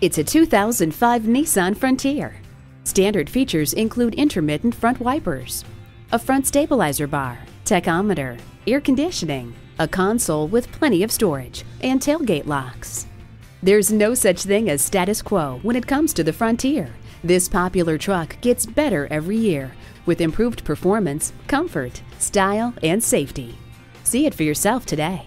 It's a 2005 Nissan Frontier. Standard features include intermittent front wipers, a front stabilizer bar, tachometer, air conditioning, a console with plenty of storage, and tailgate locks. There's no such thing as status quo when it comes to the Frontier. This popular truck gets better every year with improved performance, comfort, style, and safety. See it for yourself today.